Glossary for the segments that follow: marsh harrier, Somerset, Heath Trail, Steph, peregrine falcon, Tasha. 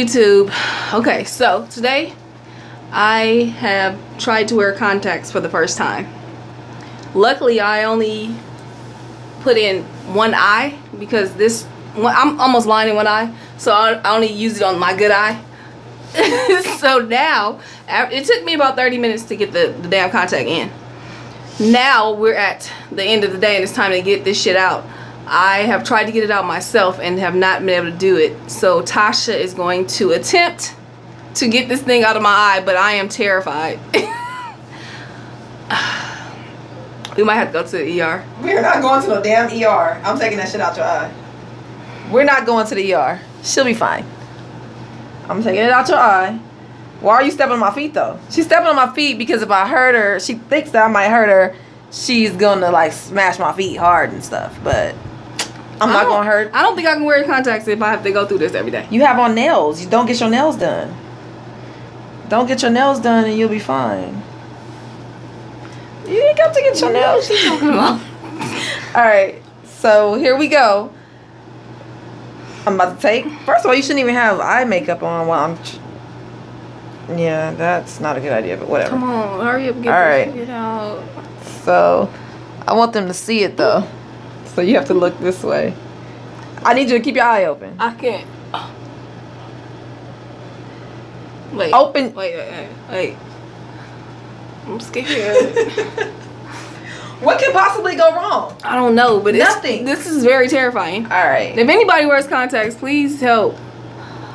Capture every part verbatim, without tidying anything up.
YouTube. Okay, so today I have tried to wear contacts for the first time. Luckily, I only put in one eye because this one, I'm almost blind in one eye, so I, I only used it on my good eye. So now, it took me about thirty minutes to get the, the damn contact in. Now we're at the end of the day and it's time to get this shit out. I have tried to get it out myself and have not been able to do it. So Tasha is going to attempt to get this thing out of my eye, but I am terrified. We might have to go to the E R. We're not going to no damn E R. I'm taking that shit out your eye. We're not going to the E R. She'll be fine. I'm taking it out your eye. Why are you stepping on my feet though? She's stepping on my feet because if I hurt her, she thinks that I might hurt her. She's gonna like smash my feet hard and stuff, but I'm not gonna hurt. I don't think I can wear contacts if I have to go through this every day. You have on nails. You don't get your nails done. Don't get your nails done and you'll be fine. You ain't got to get your nails done. All right, so here we go. I'm about to take. First of all, you shouldn't even have eye makeup on while I'm. Yeah, that's not a good idea, but whatever. Come on, hurry up, get all right. Get out. So, I want them to see it though. So you have to look this way. I need you to keep your eye open. I can't. Oh. Wait. Open. Wait, wait, wait, wait. I'm scared. What could possibly go wrong? I don't know, but nothing. It's, this is very terrifying. All right. If anybody wears contacts, please help.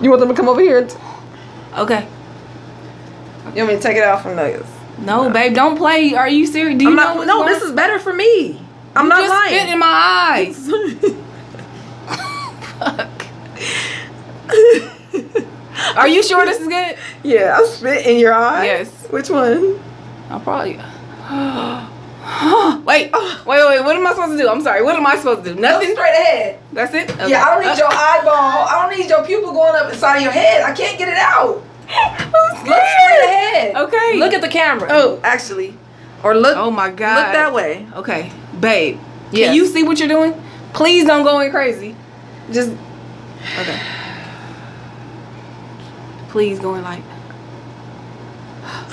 You want them to come over here? And okay. You want me to take it out from those? No, no, babe, don't play. Are you serious? Do you I'm know? Not, no, this is better for me. I'm you not just lying. Spit in my eyes. Fuck. Are you sure this is good? Yeah, I spit in your eyes. Yes. Which one? I'll probably. Wait, wait, wait. What am I supposed to do? I'm sorry. What am I supposed to do? Nothing. Go straight ahead. That's it. Okay. Yeah, I don't need your eyeball. I don't need your pupil going up inside of your head. I can't get it out. Look straight ahead. Okay. Look at the camera. Oh, actually, or look. Oh my God. Look that way. Okay, babe. Yes. Can you see what you're doing? Please don't go in crazy. Just. Okay. Please go in like. I'm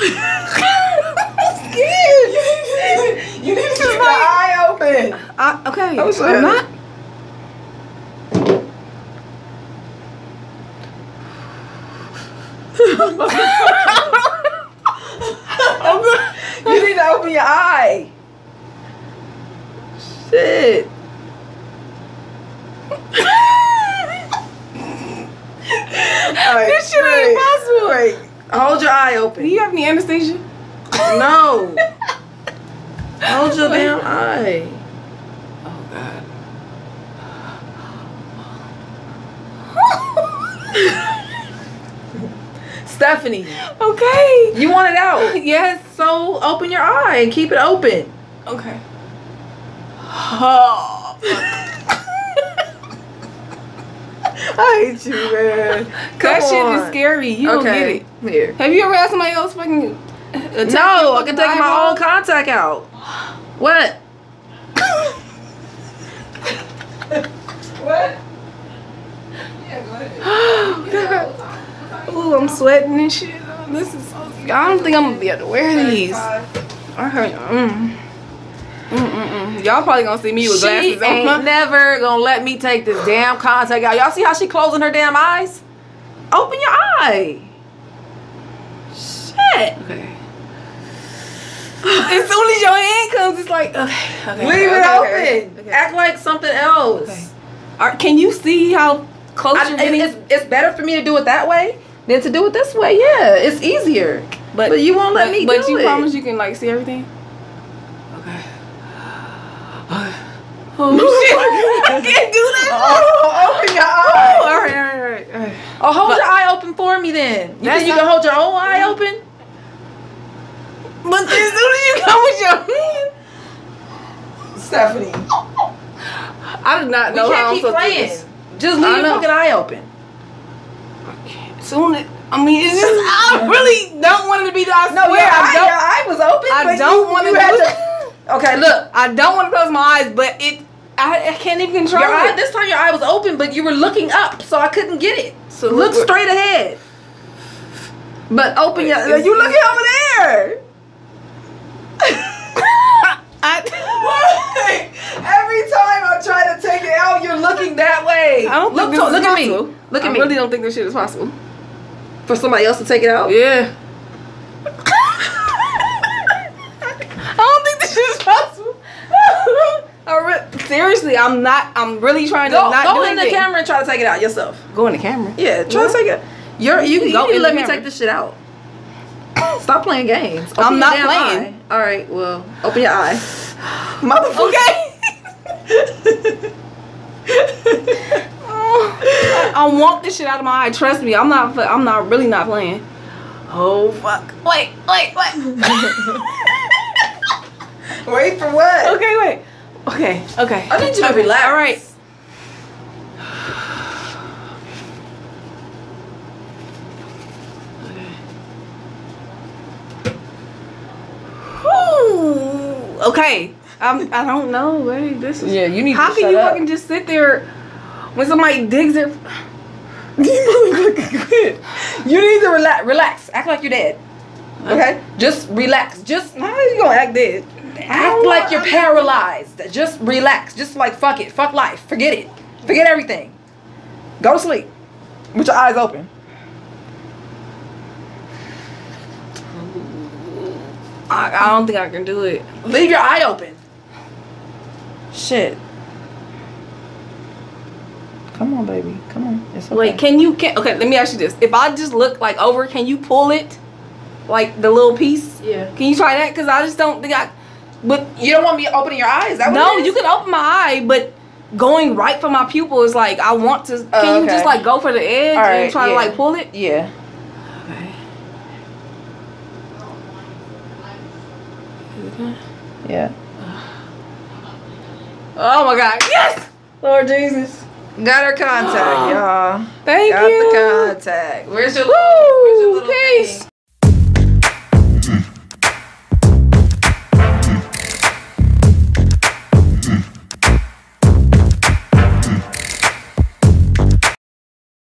scared. You need to keep your eye open. I, okay. I'm, sorry. I'm not. You need to open your eye. Shit. Right, this shit wait, ain't possible. Wait. Hold your eye open. Do you have any anesthesia? No. Hold your damn eye. Oh God. Stephanie. Okay. You want it out. Yes. So open your eye and keep it open. Okay. Oh. I hate you, man. That shit is scary. You okay. Don't get it. Here. Have you ever had somebody else fucking attack? No, I can take my own contact out. What? What? Yeah, go ahead. Oh, God. Ooh, I'm sweating and shit. Oh, this is so I don't think I'm gonna be able to wear these. I heard mm. mm mm Y'all probably gonna see me with she glasses on. Ain't huh? Never gonna let me take this damn contact out. Y'all see how she closing her damn eyes? Open your eye. Shit. Okay. As soon as your hand comes, it's like okay, okay. Leave okay, it okay, open. Okay. Act like something else. Okay. Right, can you see how close I, it's, it's better for me to do it that way? Then to do it this way, yeah, it's easier. But, but you won't let but, me but do it. But you promise you can like see everything. Okay. Oh shit! I can't do that. Oh, open your eye. Oh, all right, all right, all right. Oh, hold but, your eye open for me then. You think you can hold your own eye open? But as soon as you come with your hand, Stephanie. I do not know we can't how keep I'm supposed playing. To do this. Just leave your fucking eye open. Soon, it, I mean, it's just I really don't want it to be the. I swear, no, yeah, I don't. Your eye was open. I don't want to. Okay, look, I don't want to close my eyes, but it. I, I can't even control your eye, it. This time your eye was open, but you were looking up, so I couldn't get it. So look straight ahead. But open your... Like, you looking over there. I, every time I try to take it out, you're looking that way. I don't look, think this to, is look possible. At me. Look at I me. I really don't think this shit is possible. For somebody else to take it out? Yeah. I don't think this shit is possible. I re Seriously, I'm not. I'm really trying to go, not go do anything. Go in the camera and try to take it out yourself. Go in the camera? Yeah, try yeah. to take it. You're, you, you, you go need to let me camera. Take this shit out. Stop playing games. Open I'm not playing. Eye. All right, well, open your eye. Motherfucker. Okay. I, I want this shit out of my eye. Trust me, I'm not. I'm not really not playing. Oh fuck! Wait, wait, wait. Wait for what? Okay, wait. Okay, okay. I need you to relax. All right. Okay, I'm, I don't know, wait, this is... Yeah, you need to shut up. How can you fucking just sit there when somebody digs their... You need to relax. Relax. Act like you're dead. Okay? Just relax. Just... How are you gonna act dead? Act like you're paralyzed. Just relax. Just like, fuck it. Fuck life. Forget it. Forget everything. Go to sleep. With your eyes open. I, I don't think I can do it. Leave your eye open. Shit. Come on, baby. Come on. It's okay. Wait, can you... Can, okay, let me ask you this. If I just look, like, over, can you pull it? Like, the little piece? Yeah. Can you try that? Because I just don't think I... But you don't want me opening your eyes? That no, you can open my eye, but going right for my pupil is like, I want to... Can uh, okay. you just, like, go for the edge right, and try yeah. to, like, pull it? Yeah. Yeah. Oh my God. Yes! Lord Jesus. Got her contact, y'all. Thank Got you. Got the contact. Where's your, Woo, little, where's your little peace. Thing?